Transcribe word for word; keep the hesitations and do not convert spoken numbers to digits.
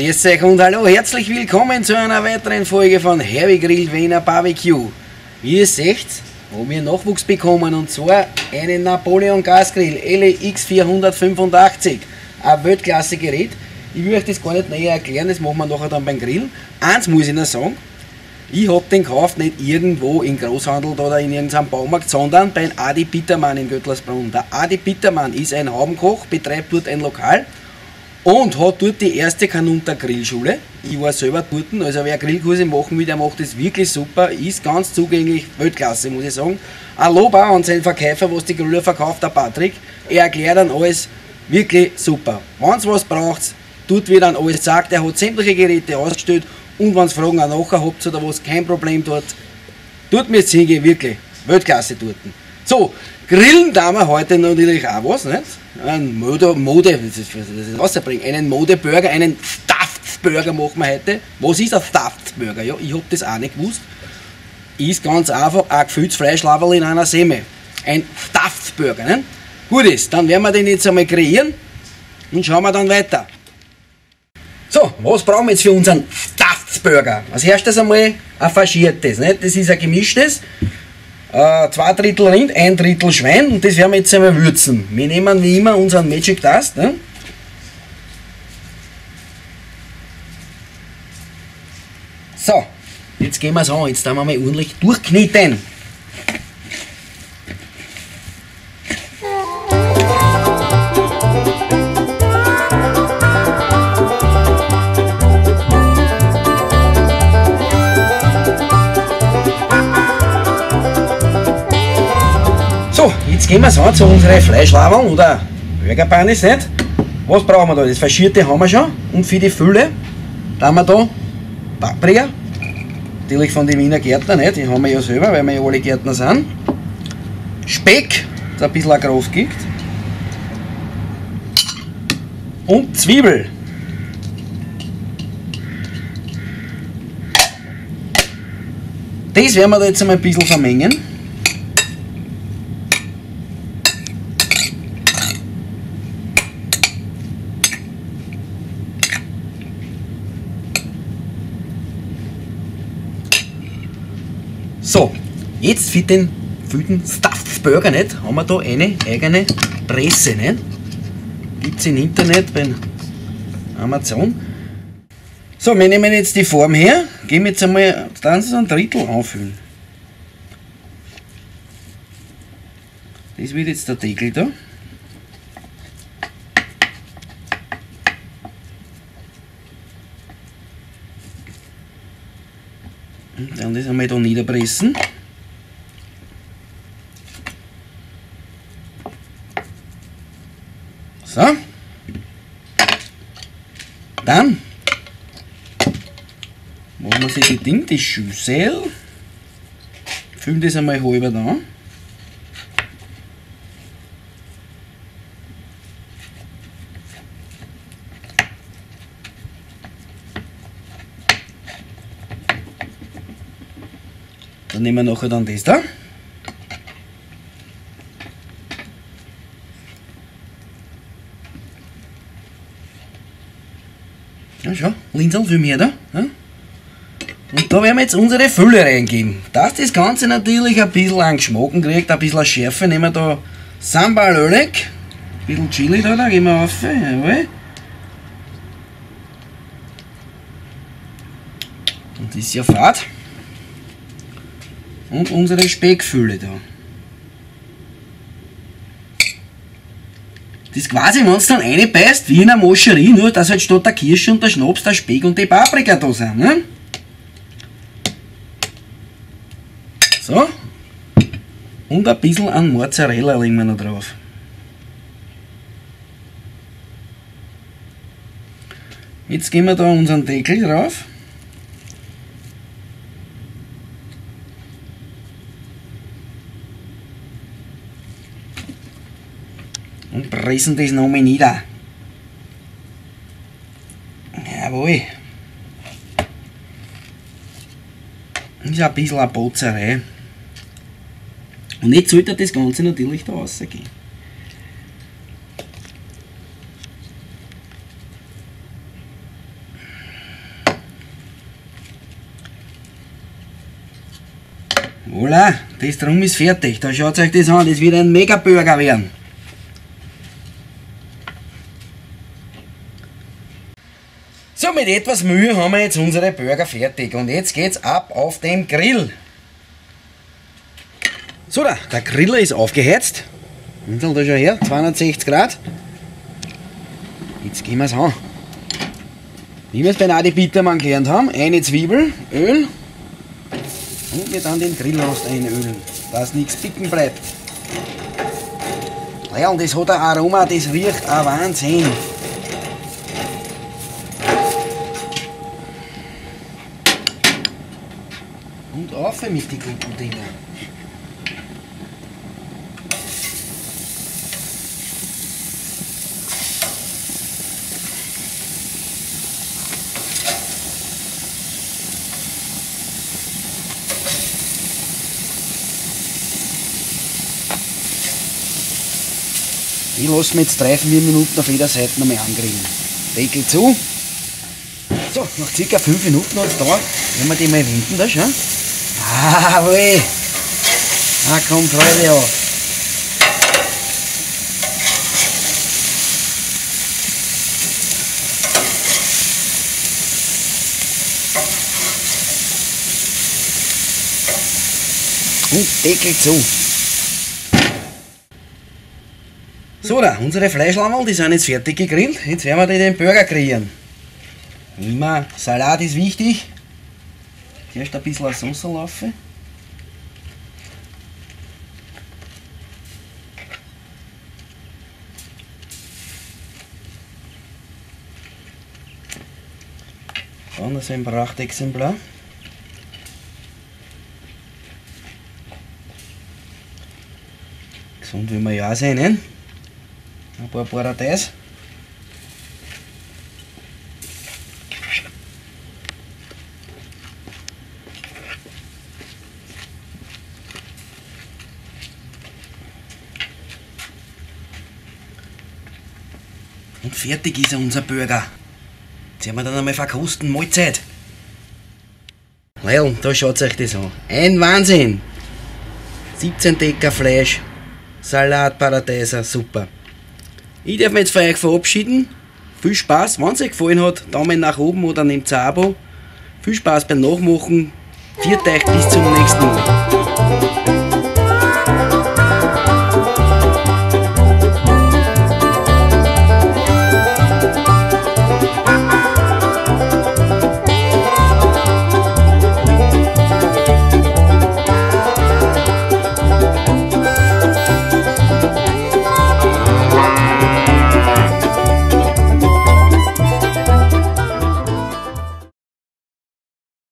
Grüß euch und hallo, herzlich willkommen zu einer weiteren Folge von Herbie Grillt Wiener Barbecue. Wie ihr seht, haben wir Nachwuchs bekommen und zwar einen Napoleon Gasgrill L X vier acht fünf. Ein Weltklasse-Gerät. Ich will euch das gar nicht näher erklären, das machen wir nachher dann beim Grillen. Eins muss ich noch sagen, ich habe den gekauft nicht irgendwo in Großhandel oder in irgendeinem Baumarkt, sondern bei Adi Bittermann in Göttlesbrunn. Der Adi Bittermann ist ein Haubenkoch, betreibt dort ein Lokal. Und hat dort die erste Kanunter Grillschule. Ich war selber dort, also wer Grillkurse machen will, der macht das wirklich super. Ist ganz zugänglich, Weltklasse, muss ich sagen. Ein Lob auch an seinen Verkäufer, was die Griller verkauft, der Patrick. Er erklärt dann alles wirklich super. Wenn es was braucht, tut wie dann alles sagt. Er hat sämtliche Geräte ausgestellt und wenn es Fragen nachher habt oder was, kein Problem dort. Dort müsst ihr hingehen, wirklich. Weltklasse dort. So, grillen da wir heute natürlich auch was, nicht? Ein Mode, Mode, das ist, das ist rausbringen. Einen Mode-Burger, einen Stuffed-Burger machen wir heute. Was ist ein Stuffed-Burger? Ja, ich habe das auch nicht gewusst. Ist ganz einfach ein gefülltes Fleischlaberl in einer Semme. Ein Stuffed-Burger, ne? Gut ist, dann werden wir den jetzt einmal kreieren und schauen wir dann weiter. So, was brauchen wir jetzt für unseren Stuffed-Burger? Als erstes einmal ein faschiertes, nicht? Das ist ein gemischtes. Uh, zwei Drittel Rind, ein Drittel Schwein und das werden wir jetzt einmal würzen. Wir nehmen wie immer unseren Magic Dust. Ne? So, jetzt gehen wir es an, jetzt tun wir mal ordentlich durchkneten. So, jetzt gehen wir es an zu unseren Fleischlaberln oder Burgerpanis, nicht? Was brauchen wir da? Das Faschierte haben wir schon und für die Fülle haben wir da Paprika, natürlich von den Wiener Gärtnern, nicht? Die haben wir ja selber, weil wir ja alle Gärtner sind. Speck, das ein bisschen groß gibt. Und Zwiebel. Das werden wir da jetzt einmal ein bisschen vermengen. So, jetzt für den füllten Stuffed Burger, nicht, haben wir da eine eigene Presse, nicht? Gibt es im Internet bei Amazon. So, wir nehmen jetzt die Form her, geben jetzt einmal dann so ein Drittel anfüllen. Das wird jetzt der Deckel da. Dann das einmal da niederpressen. So. Dann machen wir sich die Ding, die Schüssel. Füllen das einmal halber da. Dann nehmen wir nachher dann das da. Ja, schau, Linsen viel mehr da. Ja. Und da werden wir jetzt unsere Fülle reingeben. Dass das Ganze natürlich ein bisschen an Geschmacken kriegt, ein bisschen an Schärfe, nehmen wir da Sambal Ölek, ein bisschen Chili da, da gehen wir rauf, jawohl. Und das ist ja fad. Und unsere Speckfülle da. Das ist quasi, wenn es dann reinbeißt, wie in einer Moscherie, nur dass halt statt der Kirsche und der Schnaps der Speck und die Paprika da sind. Ne? So. Und ein bisschen an Mozzarella legen wir noch drauf. Jetzt geben wir da unseren Deckel drauf. Und pressen das nochmal nieder. Jawohl. Das ist ein bisschen eine Botzerei. Und jetzt sollte das Ganze natürlich da rausgehen. Voilà, das drum ist fertig. Da schaut euch das an, das wird ein Mega-Burger werden. So, mit etwas Mühe haben wir jetzt unsere Burger fertig und jetzt geht's ab auf den Grill. So, da, der Griller ist aufgeheizt. Und da schau her, zweihundertsechzig Grad. Jetzt gehen wir es an. Wie wir es bei Adi Bittermann gelernt haben, eine Zwiebel, Öl und wir dann den Grillrost einölen, dass nichts picken bleibt. Ja, und das hat ein Aroma, das riecht ein Wahnsinn. Und auf mit den guten Dinger. Die lassen wir jetzt drei, vier Minuten auf jeder Seite nochmal angrillen. Deckel zu. So, nach ca. fünf Minuten hat es gedauert. Wenn wir die mal wenden, da schon. Ah, weh! Ah, komm, Freude auf! Und Deckel zu. So, da, unsere Fleischlammeln, die sind jetzt fertig gegrillt. Jetzt werden wir die den Burger kreieren. Immer Salat ist wichtig. Zuerst ein bisschen Soße laufen. Dann ist ein Prachtexemplar. Gesund will man ja auch sein, ne? Ein paar Paradeis. Und fertig ist unser Burger. Jetzt werden wir dann einmal verkosten. Mahlzeit. Naja, da schaut euch das an. Ein Wahnsinn! siebzehn Decker Fleisch, Salat, Paradeiser, super. Ich darf mich jetzt von euch verabschieden. Viel Spaß, wenn es euch gefallen hat, Daumen nach oben oder nehmt ein Abo. Viel Spaß beim Nachmachen. Viert euch bis zum nächsten Mal.